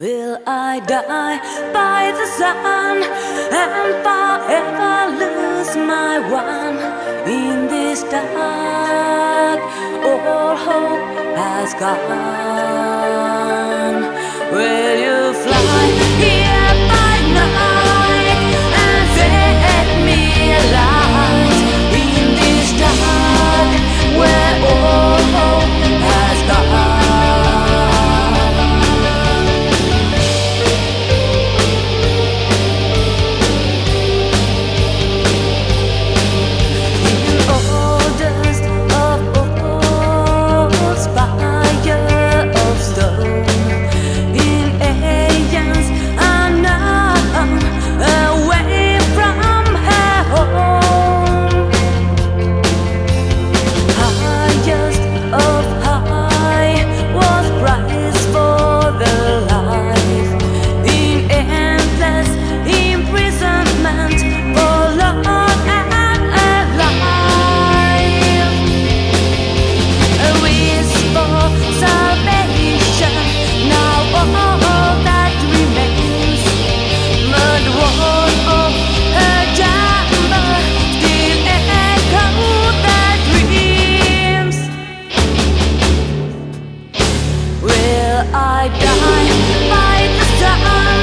Will I die by the sun and forever lose my one? In this dark, all hope has gone. Will you fly here by night and set me alight? In this dark, where all hope has gone. Will I die by the sun?